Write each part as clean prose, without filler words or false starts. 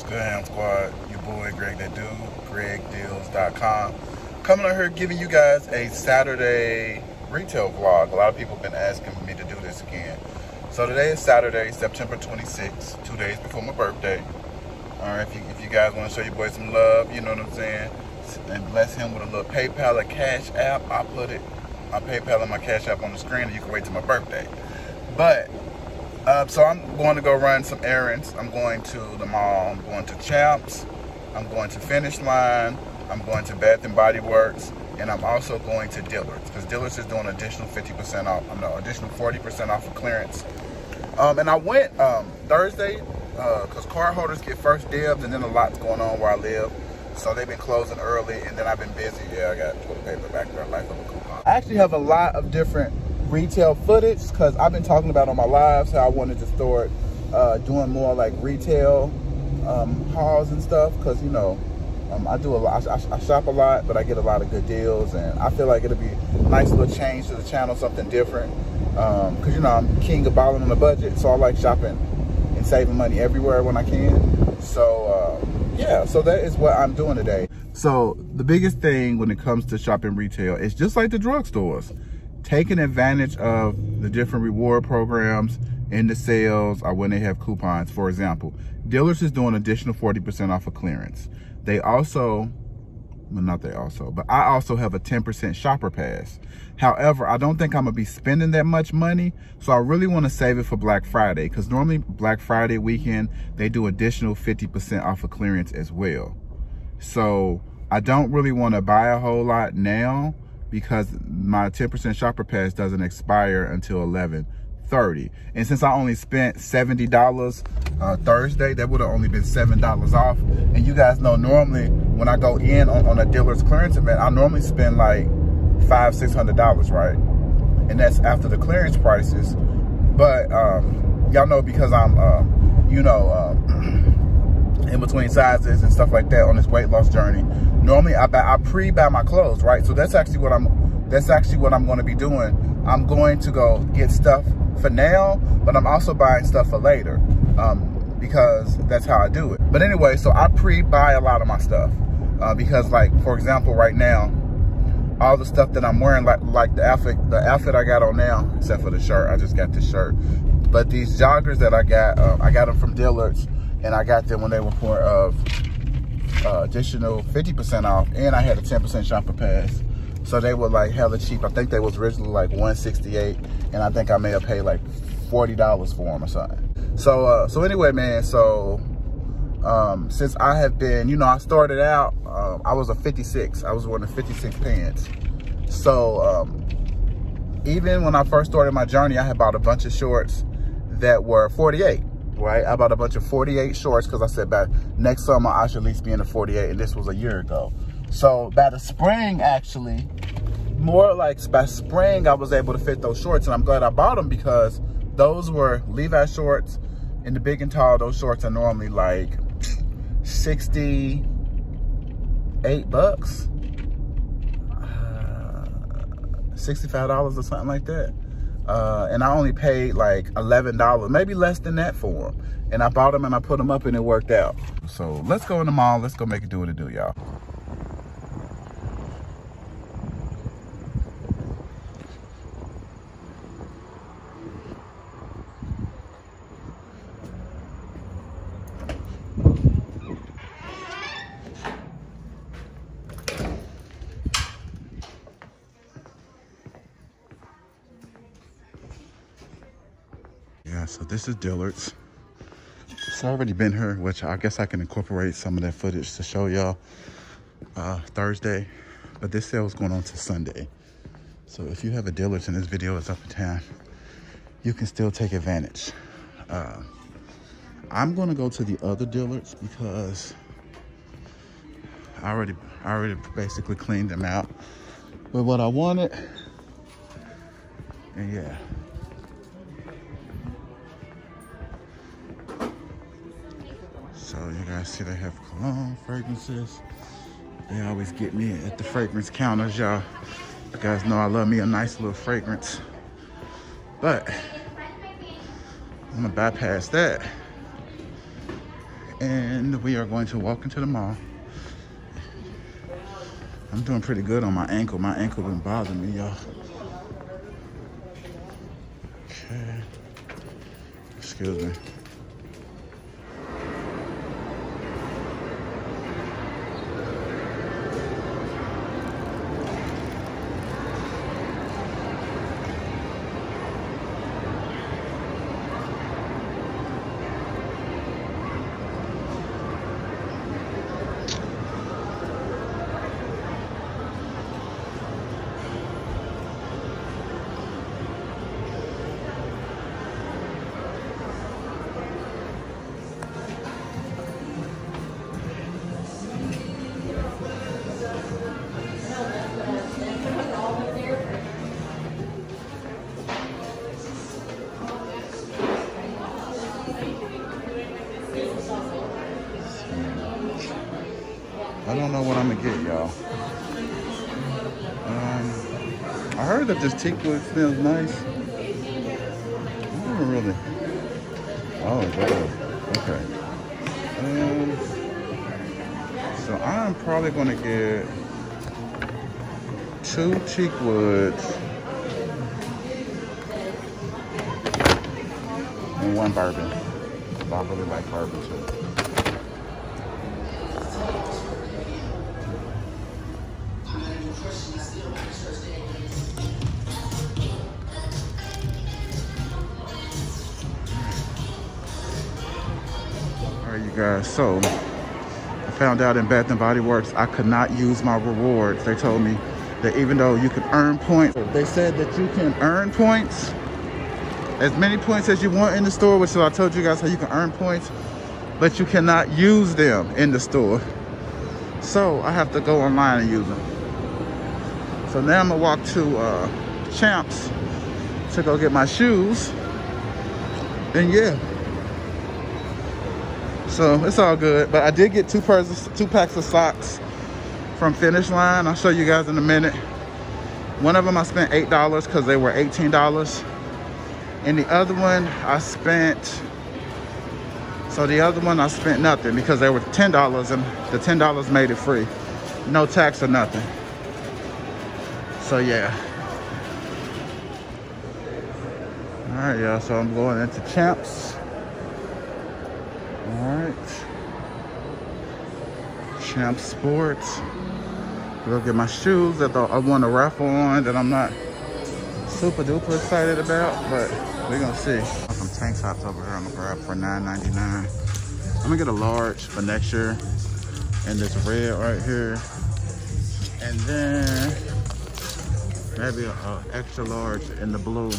What's good, Am Squad? Your boy, Greg the Dude, GregDeals.com. Coming on here giving you guys a Saturday retail vlog. A lot of people have been asking me to do this again. So today is Saturday, September 26th, 2 days before my birthday. All right, if you guys want to show your boy some love, you know what I'm saying? And bless him with a little PayPal or Cash App. I put it, my PayPal and my Cash App on the screen, and you can wait till my birthday. But, so I'm going to go run some errands. I'm going to the mall, I'm going to Champs, I'm going to Finish Line, I'm going to Bath and Body Works, and I'm also going to Dillard's, because Dillard's is doing additional 50% off, no, additional 40% off of clearance. And I went Thursday, because card holders get first dibs, and then a lot's going on where I live. So they've been closing early, and then I've been busy. Yeah, I got toilet paper back there, life of a coupon. I actually have a lot of different retail footage because I've been talking about on my lives how I wanted to start doing more like retail hauls and stuff, because, you know, I do a lot, I shop a lot, but I get a lot of good deals, and I feel like it'll be a nice little change to the channel, something different, because, you know, I'm king of balling on a budget, so I like shopping and saving money everywhere when I can. So yeah, so that is what I'm doing today. So the biggest thing when it comes to shopping retail is just like the drugstores, taking advantage of the different reward programs in the sales or when they have coupons. For example, Dillard's is doing additional 40% off of clearance. They also, well, not they also, but I also have a 10% shopper pass. However, I don't think I'm gonna be spending that much money, so I really wanna save it for Black Friday, because normally Black Friday weekend, they do additional 50% off of clearance as well. So I don't really wanna buy a whole lot now, because my 10% shopper pass doesn't expire until 11:30. And since I only spent $70 Thursday, that would have only been $7 off. And you guys know normally when I go in on a dealer's clearance event, I normally spend like $500–$600, right? And that's after the clearance prices. But y'all know, because I'm, you know, in between sizes and stuff like that on this weight loss journey, normally I pre-buy my clothes, right? So that's actually what I'm going to be doing. I'm going to go get stuff for now, but I'm also buying stuff for later, because that's how I do it. But anyway, so I pre-buy a lot of my stuff, because, like, for example, right now, all the stuff that I'm wearing, like the outfit I got on now, except for the shirt, I just got this shirt. But these joggers that I got them from Dillard's, and I got them when they were part of additional 50% off, and I had a 10% shopper pass. So they were like hella cheap. I think they was originally like $168, and I think I may have paid like $40 for them or something. So so anyway, man, so since I have been, you know, I started out, I was a 56. I was wearing a 56 pants. So even when I first started my journey, I had bought a bunch of shorts that were 48. Right, I bought a bunch of 48 shorts because I said by next summer I should at least be in the 48, and this was a year ago. So by the spring, actually, more like by spring, I was able to fit those shorts, and I'm glad I bought them, because those were Levi's shorts, and the big and tall, those shorts are normally like $68, $65 or something like that. And I only paid like $11, maybe less than that for them. And I bought them and I put them up and it worked out. So let's go in the mall. Let's go make it do what it do, y'all. So this is Dillard's. It's already been here, which I guess I can incorporate some of that footage to show y'all Thursday, but this sale is going on to Sunday. So if you have a Dillard's and this video is up in town, you can still take advantage. I'm gonna go to the other Dillard's because I already basically cleaned them out with what I wanted, and yeah. So you guys see they have cologne, fragrances. They always get me at the fragrance counters, y'all. You guys know I love me a nice little fragrance. But I'm gonna bypass that and we are going to walk into the mall. I'm doing pretty good on my ankle. My ankle been bothering me, y'all. Okay. Excuse me. I don't know what I'm gonna get, y'all. I heard that this teakwood smells nice. I don't really. Oh, God. Okay. So I'm probably gonna get 2 teakwoods and 1 bourbon. I really like bourbon too. So I found out in Bath and Body Works I could not use my rewards. They told me that even though you can earn points, they said that you can earn points, as many points as you want in the store, which is, I told you guys how you can earn points, but you cannot use them in the store. So I have to go online and use them. So now I'm gonna walk to Champs to go get my shoes, and yeah. So it's all good, but I did get 2 packs of socks from Finish Line. I'll show you guys in a minute. One of them I spent $8 because they were $18, and the other one I spent. So the other one I spent nothing because they were $10, and the $10 made it free, no tax or nothing. So yeah. All right, y'all. So I'm going into Champs. All right, Champs Sports. Go get my shoes that I won a raffle on that I'm not super duper excited about, but we're gonna see. Some tank tops over here I'm gonna grab for $9.99. I'm gonna get a large for next year, and this red right here, and then maybe an extra large in the blue.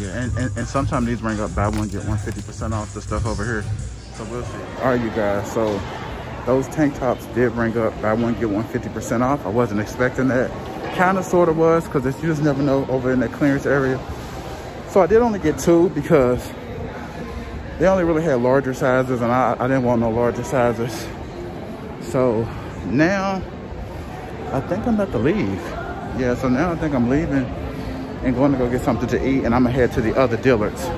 Yeah, and sometimes these bring up buy one, get 150% off the stuff over here. So we'll see. All right, you guys. So those tank tops did bring up buy one, get 150% off. I wasn't expecting that. Kind of sort of was, because you just never know over in that clearance area. So I did only get 2 because they only really had larger sizes, and I didn't want no larger sizes. So now I think I'm about to leave. Yeah, so now I think I'm leaving and going to go get something to eat, and I'm gonna head to the other Dillard's. All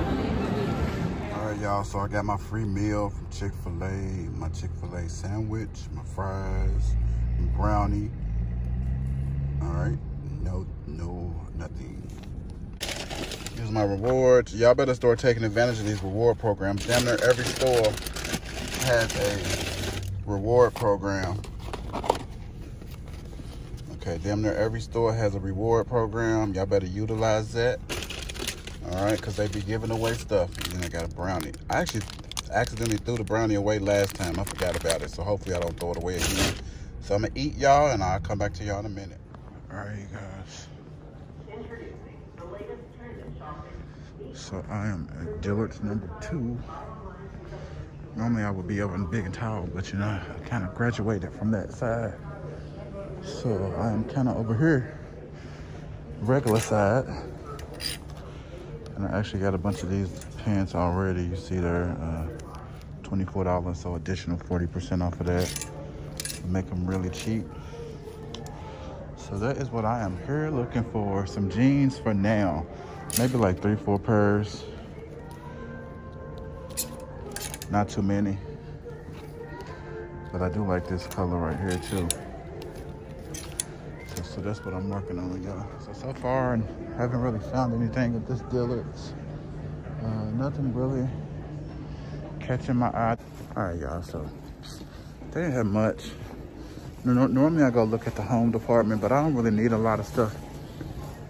right, y'all, so I got my free meal from Chick-fil-A, my Chick-fil-A sandwich, my fries, and brownie. All right, no, nothing. Here's my rewards. Y'all better start taking advantage of these reward programs. Damn near every store has a reward program. Okay, damn near every store has a reward program. Y'all better utilize that. All right, because they be giving away stuff. And then I got a brownie. I actually accidentally threw the brownie away last time. I forgot about it, so hopefully I don't throw it away again. So I'm going to eat, y'all, and I'll come back to y'all in a minute. All right, you guys. So I am at Dillard's #2. Normally I would be over in Big and Tall, but, you know, I kind of graduated from that side. So I'm kind of over here, regular side, and I actually got a bunch of these pants already. You see they're $24, so additional 40% off of that. Make them really cheap. So that is what I am here looking for. Some jeans for now, maybe like 3-4 pairs. Not too many. But I do like this color right here too. So that's what I'm working on, y'all. So far, and haven't really found anything at this Dillard's. Nothing really catching my eye. All right, y'all, so they didn't have much. Normally I go look at the home department, but I don't really need a lot of stuff.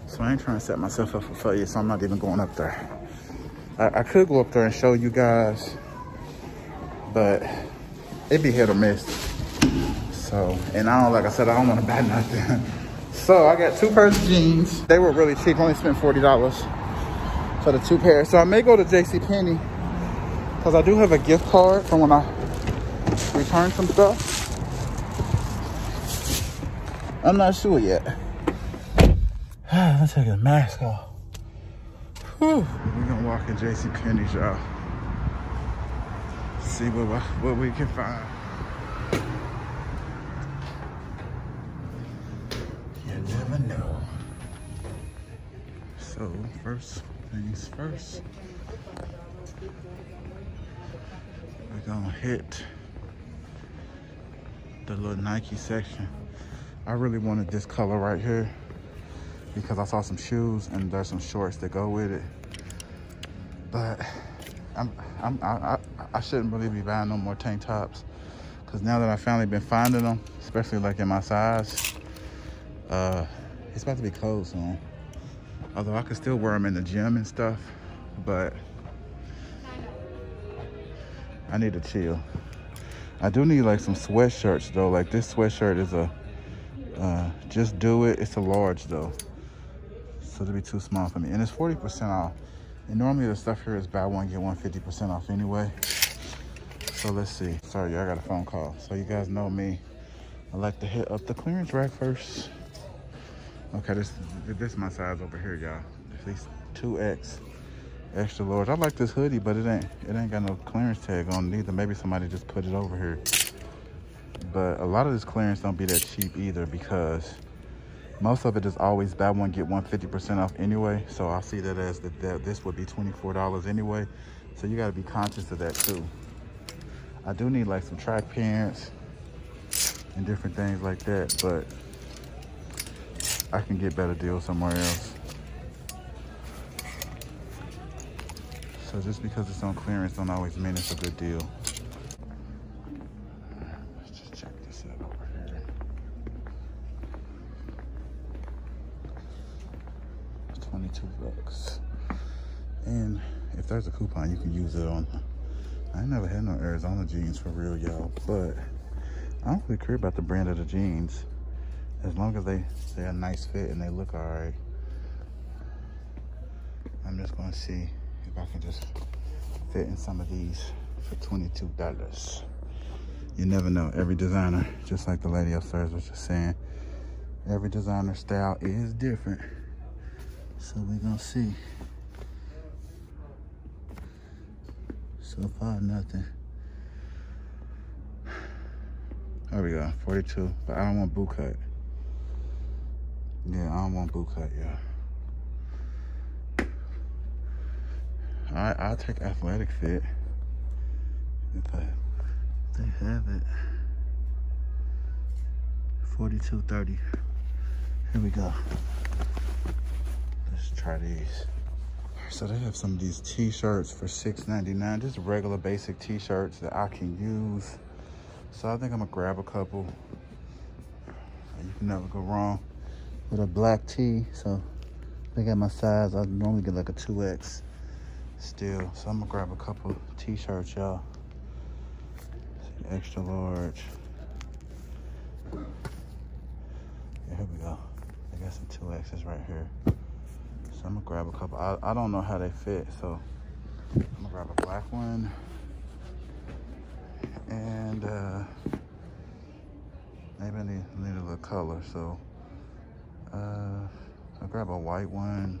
So I ain't trying to set myself up for failure, so I'm not even going up there. I could go up there and show you guys, but it'd be hit or miss. So, and I don't, like I said, I don't want to buy nothing. So I got two pairs of jeans. They were really cheap, I only spent $40 for the two pairs. So I may go to JCPenney, because I do have a gift card from when I returned some stuff. I'm not sure yet. Let's take the mask off. Whew. We're gonna walk in JCPenney's, y'all. See what we can find. You never know. So first things first, we're gonna hit the little Nike section. I really wanted this color right here because I saw some shoes and there's some shorts that go with it. But I shouldn't really be buying no more tank tops, because now that I finally been finding them, especially like in my size, it's about to be cold soon. Although I could still wear them in the gym and stuff, but I need to chill. I do need like some sweatshirts though. Like this sweatshirt is a just do it. It's a large though, so it'll be too small for me. And it's 40% off. And normally the stuff here is buy one get one 50% off anyway. So let's see. Sorry, I got a phone call. So you guys know me. I like to hit up the clearance rack first. Okay, this is my size over here, y'all. At least 2X, extra large. I like this hoodie, but it ain't got no clearance tag on it either. Maybe somebody just put it over here. But a lot of this clearance don't be that cheap either, because most of it is always buy one, get one 50% off anyway. So I see that as that this would be $24 anyway. So you gotta be conscious of that too. I do need like some track pants and different things like that, but I can get better deals somewhere else. So just because it's on clearance don't always mean it's a good deal. $22. And if there's a coupon, you can use it on. I never had no Arizona jeans for real, y'all, but I don't really care about the brand of the jeans as long as they're a nice fit and they look all right. I'm just gonna see if I can just fit in some of these for $22. You never know. Every designer, just like the lady upstairs was just saying, every designer style is different. So we're gonna see. So far, nothing. There we go, 42. But I don't want boot cut. Yeah, I don't want boot cut, yeah. All right, I'll take athletic fit if they have it. 42.30. Here we go. Let's try these. So they have some of these t-shirts for $6.99, just regular basic t-shirts that I can use. So I think I'm gonna grab a couple. You can never go wrong with a black tee. So they got my size. I normally get like a 2X still. So I'm gonna grab a couple t-shirts, y'all. Extra large. Yeah, here we go. I got some 2Xs right here. So I'm gonna grab a couple. I don't know how they fit, so I'm gonna grab a black one and maybe I need a little color. So I'll grab a white one,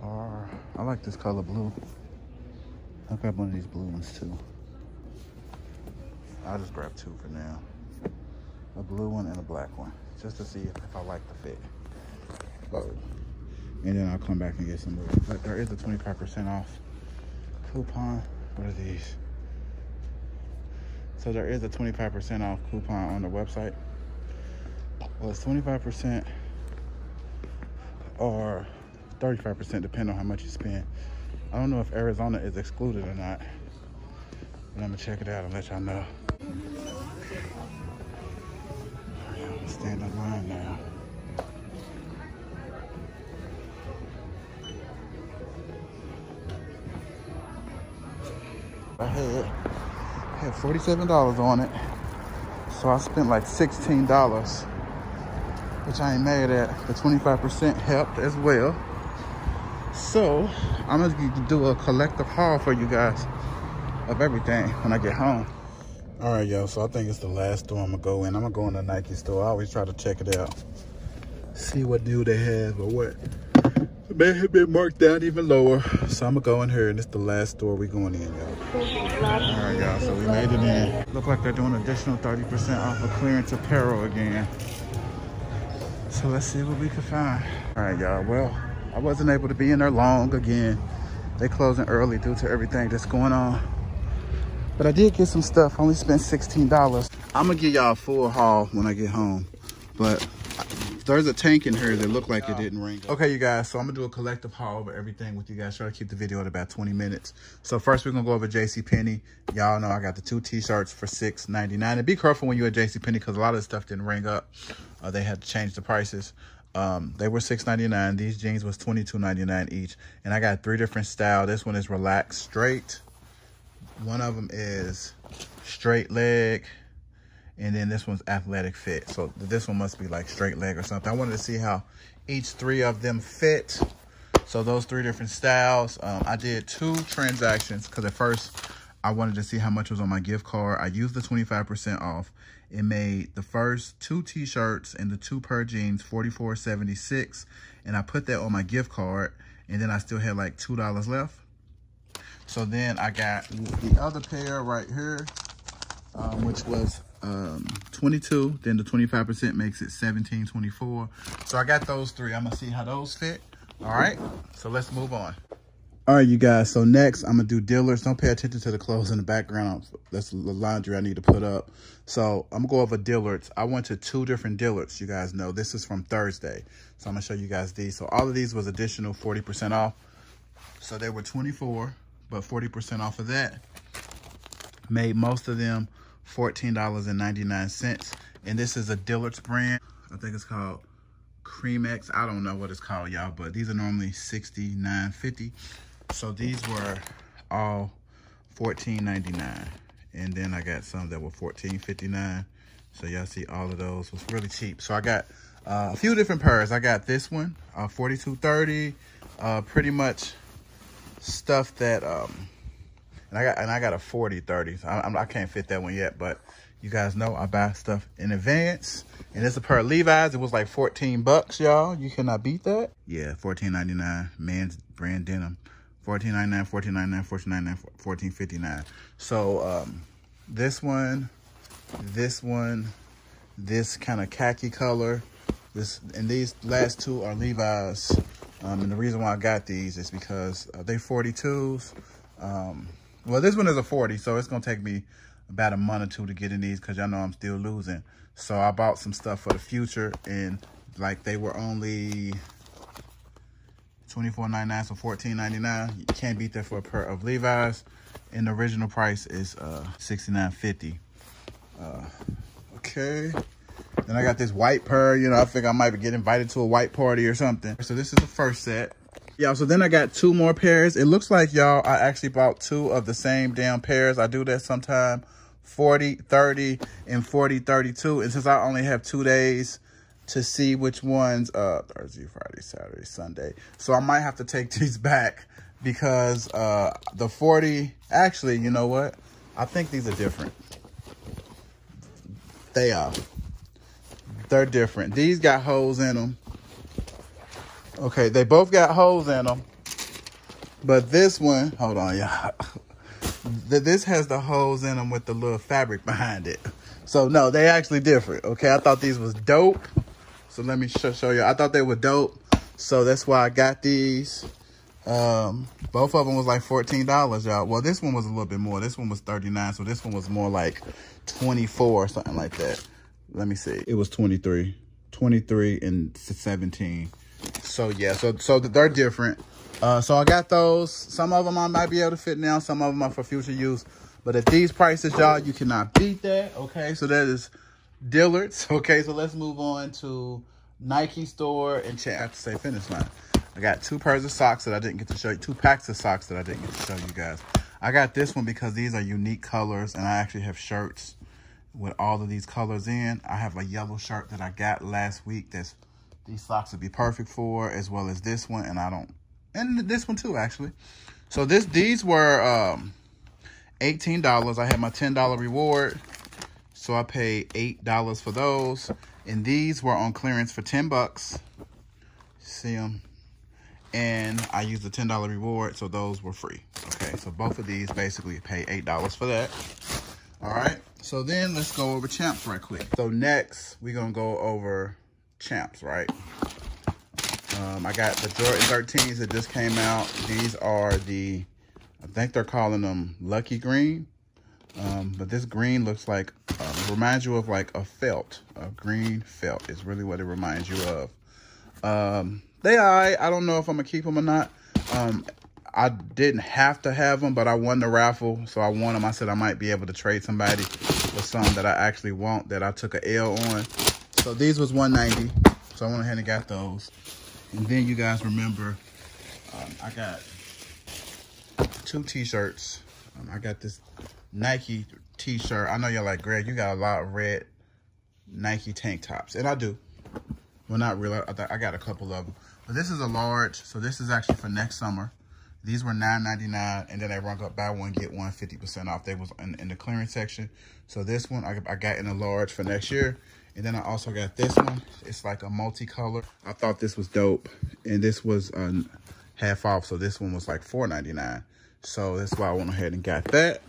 or I like this color blue. I'll grab one of these blue ones too. I'll just grab two for now. A blue one and a black one, just to see if I like the fit. Boom. And then I'll come back and get some more. But there is a 25% off coupon. What are these? So there is a 25% off coupon on the website. Well, it's 25% or 35%, depending on how much you spend. I don't know if Arizona is excluded or not, but I'm gonna check it out and let y'all know. I'm gonna stand in line now. I had $47 on it, so I spent like $16, which I ain't mad at. The 25% helped as well. So I'm gonna do a collective haul for you guys of everything when I get home. All right, y'all, so I think it's the last store I'm gonna go in. I'm gonna go in the Nike store. I always try to check it out, see what new they have or what may have been marked down even lower. So I'm gonna go in here, and it's the last store we going in, y'all. All right, y'all, so we made it in. Look like they're doing additional 30% off of clearance apparel again. So let's see what we can find. All right, y'all, well, I wasn't able to be in there long again. They closing early due to everything that's going on. But I did get some stuff, only spent $16. I'm gonna give y'all a full haul when I get home, but there's a tank in here that looked like it didn't ring. Okay, you guys, so I'm gonna do a collective haul over everything with you guys, try to keep the video at about 20 minutes. So first we're gonna go over JCPenney. Y'all know I got the 2 t-shirts for $6.99. And be careful when you're at JCPenney, because a lot of the stuff didn't ring up. They had to change the prices. They were $6.99. These jeans was $22.99 each. And I got 3 different styles. This one is relaxed straight. One of them is straight leg, and then this one's athletic fit. So this one must be like straight leg or something. I wanted to see how each 3 of them fit. So those 3 different styles. I did 2 transactions, because at first I wanted to see how much was on my gift card. I used the 25% off. It made the first 2 t-shirts and the 2 pair jeans $44.76, and I put that on my gift card, and then I still had like $2 left. So then I got the other pair right here, which was $22. Then the 25% makes it $17.24. So I got those 3. I'm gonna see how those fit. All right, so let's move on. All right, you guys, so next I'm gonna do Dillard's. Don't pay attention to the clothes in the background. That's the laundry I need to put up. So I'm gonna go over Dillard's. I went to 2 different Dillard's, you guys know. This is from Thursday. So I'm gonna show you guys these. So all of these was additional 40% off. So they were 24. But 40% off of that made most of them $14.99. And this is a Dillard's brand. I think it's called Cream X. I don't know what it's called, y'all, but these are normally $69.50. So these were all $14.99. And then I got some that were $14.59. So y'all see all of those was really cheap. So I got a few different pairs. I got this one, $42.30, pretty much stuff that and I got a 40-30, so I can't fit that one yet, but you guys know I buy stuff in advance. And it's a pair of Levi's. It was like 14 bucks, y'all. You cannot beat that. Yeah, $14.99 men's brand denim, $14.99, $14.99, $14.99, $14.59. So this one, this kind of khaki color, this, and these last 2 are Levi's. And the reason why I got these is because they're 42s. Well, this one is a 40, so it's going to take me about a month or 2 to get in these, because y'all know I'm still losing. So I bought some stuff for the future, and like they were only $24.99, so $14.99. You can't beat that for a pair of Levi's. And the original price is $69.50. Okay. Then I got this white pair. You know, I think I might get invited to a white party or something. So this is the first set. Yeah, so then I got 2 more pairs. It looks like, y'all, I actually bought 2 of the same damn pairs. I do that sometime. 40-30 and 40-32. And since I only have 2 days to see which ones, Thursday, Friday, Saturday, Sunday. So I might have to take these back, because the 40, actually, you know what? I think these are different. They are. They're different. These got holes in them. Okay, they both got holes in them. But this one, hold on, y'all. This has the holes in them with the little fabric behind it. So, no, they actually different. Okay, I thought these was dope. So, let me show you. I thought they were dope. So, that's why I got these. Both of them was like $14, y'all. Well, this one was a little bit more. This one was $39, so this one was more like $24 or something like that. Let me see. It was $23 and $17. So yeah, so they're different. So I got those. Some of them I might be able to fit now. Some of them are for future use. But at these prices, y'all, you cannot beat that. Okay, so that is Dillard's. Okay, so let's move on to Nike store and Champs. I have to say Finish Line. I got two pairs of socks that I didn't get to show you. Two packs of socks that I didn't get to show you guys. I got this one because these are unique colors, and I actually have shirts with all of these colors in. I have a yellow shirt that I got last week that's these socks would be perfect for, as well as this one, and I don't, and this one too, actually. So these were $18. I had my $10 reward, so I paid $8 for those. And these were on clearance for 10 bucks. See them? And I used the $10 reward, so those were free. Okay, so both of these basically pay $8 for that. All right, so then let's go over Champs right quick. So next, we're gonna go over Champs, right? I got the Jordan 13s that just came out. These are the, I think they're calling them Lucky Green. But this green looks like, reminds you of like a felt, a green felt is really what it reminds you of. They all right. I don't know if I'm gonna keep them or not. I didn't have to have them, but I won the raffle, so I won them. I said I might be able to trade somebody with some that I actually want that I took a L on. So these was $190, so I went ahead and got those. And then you guys remember, I got two t-shirts. I got this Nike t-shirt. I know you're like, Greg, you got a lot of red Nike tank tops. And I do. Well, not really. I got a couple of them. But this is a large, so this is actually for next summer. These were $9.99, and then they rung up buy one, get one, 50% off. They was in the clearance section. So this one I got in a large for next year. And then I also got this one. It's like a multicolor. I thought this was dope. And this was half off, so this one was like $4.99. So that's why I went ahead and got that.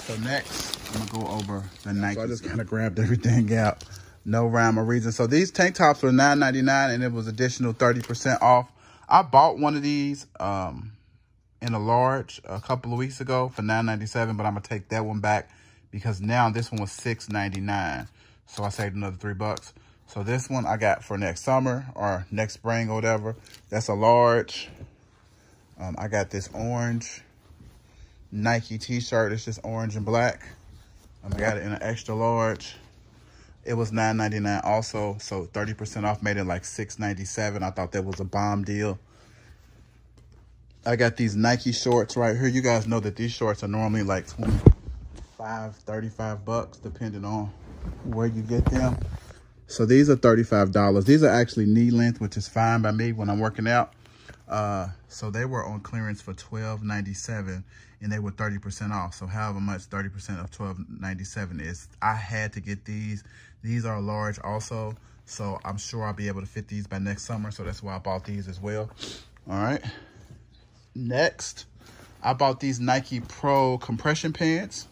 So next, I'm gonna go over the Nike. So I just kind of grabbed everything out, no rhyme or reason. So these tank tops were $9.99, and it was additional 30% off. I bought one of these in a large a couple of weeks ago for $9.97, but I'm gonna take that one back because now this one was $6.99. So I saved another $3. So this one I got for next summer or next spring or whatever. That's a large. I got this orange Nike t-shirt. It's just orange and black. I got it in an extra large. It was $9.99 also, so 30% off made it like $6.97. I thought that was a bomb deal. I got these Nike shorts right here. You guys know that these shorts are normally like $25, $35, depending on where you get them. So these are $35. These are actually knee length, which is fine by me when I'm working out. So they were on clearance for $12.97, and they were 30% off. So however much 30% of $12.97 is, I had to get these. These are large also, so I'm sure I'll be able to fit these by next summer. So that's why I bought these as well. All right. Next, I bought these Nike Pro compression pants.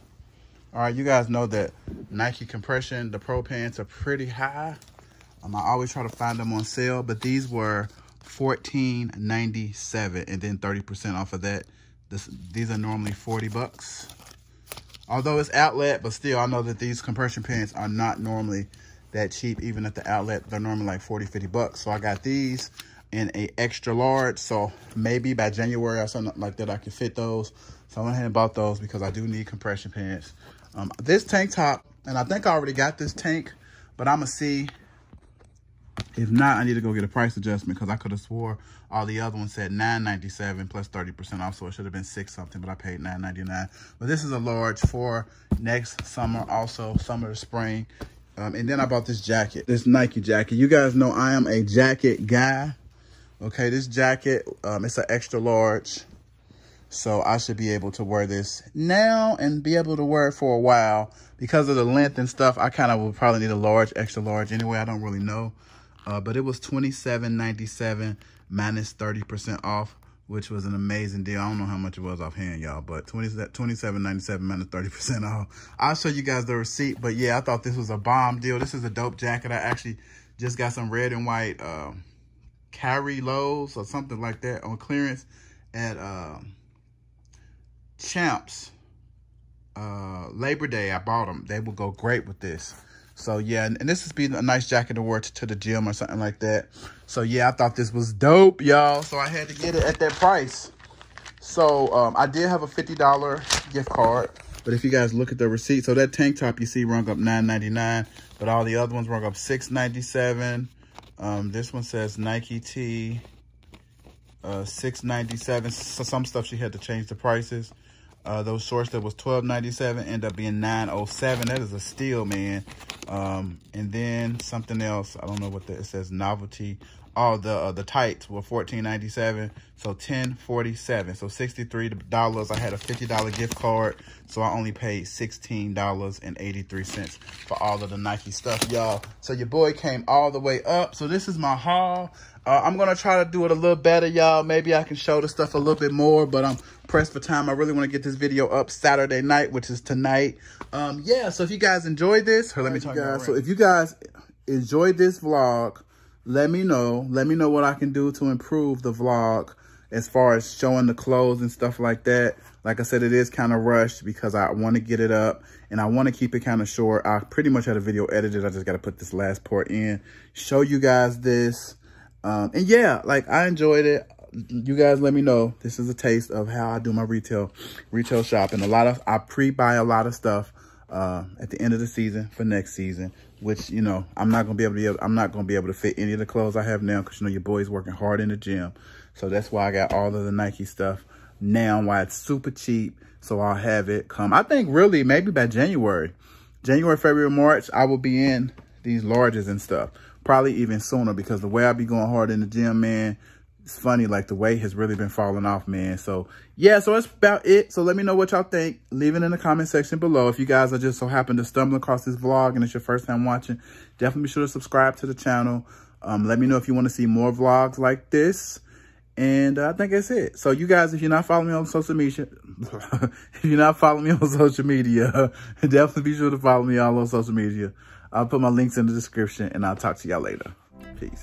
All right, you guys know that Nike compression, the Pro pants are pretty high. I always try to find them on sale, but these were $14.97, and then 30% off of that. These are normally $40. Although it's outlet, but still, I know that these compression pants are not normally that cheap. Even at the outlet, they're normally like $40, $50. So I got these in a extra large. So maybe by January or something like that, I could fit those. So I went ahead and bought those because I do need compression pants. This tank top, and I think I already got this tank, but I'm gonna see. If not, I need to go get a price adjustment because I could have swore all the other ones said $9.97 plus 30% off, so it should have been $6 something, but I paid $9.99. But this is a large for next summer, also summer to spring. And then I bought this jacket, this Nike jacket. You guys know I am a jacket guy. Okay, this jacket, it's an extra large, so I should be able to wear this now and be able to wear it for a while. Because of the length and stuff, I kind of will probably need a large, extra large anyway. I don't really know. But it was $27.97 minus 30% off, which was an amazing deal. I don't know how much it was offhand, y'all, but $27.97 minus 30% off. I'll show you guys the receipt, but yeah, I thought this was a bomb deal. This is a dope jacket. I actually just got some red and white Kyrie Lowe's or something like that on clearance at Champs Labor Day. I bought them. They will go great with this. So yeah, and this is being a nice jacket to wear to the gym or something like that. So yeah, I thought this was dope, y'all. So I had to get it at that price. So I did have a $50 gift card, but if you guys look at the receipt, so that tank top you see rung up $9.99, but all the other ones rung up $6.97. This one says Nike T, $6.97. So some stuff she had to change the prices. Those shorts that was $12.97 end up being $9.07. That is a steal, man. And then something else, I don't know what that it says, novelty. All the tights were $14.97, so $10.47. So $63. I had a $50 gift card, so I only paid $16.83 for all of the Nike stuff, y'all. So your boy came all the way up. So this is my haul. I'm gonna try to do it a little better, y'all. Maybe I can show the stuff a little bit more, but I'm pressed for time. I really want to get this video up Saturday night, which is tonight. Yeah. So if you guys enjoyed this, let me talk about it. So if you guys enjoyed this vlog, let me know. Let me know what I can do to improve the vlog as far as showing the clothes and stuff like that. Like I said, it is kind of rushed because I want to get it up and I want to keep it kind of short. I pretty much had a video edited. I just got to put this last part in, show you guys this. And yeah, like I enjoyed it. You guys let me know. This is a taste of how I do my retail shopping. I pre-buy a lot of stuff at the end of the season for next season, which, you know, I'm not going to be able to fit any of the clothes I have now because, you know, your boy's working hard in the gym. So that's why I got all of the Nike stuff now, why it's super cheap. So I'll have it come, I think really maybe by January, February, March, I will be in these larges and stuff. Probably even sooner because the way I be going hard in the gym, man, it's funny, like the weight has really been falling off, man. So yeah, so that's about it. So let me know what y'all think. Leave it in the comment section below. If you guys are just so happen to stumble across this vlog and it's your first time watching, definitely be sure to subscribe to the channel. Let me know if you want to see more vlogs like this. And I think that's it. So you guys, if you're not following me on social media, definitely be sure to follow me all on social media. I'll put my links in the description and I'll talk to y'all later. Peace.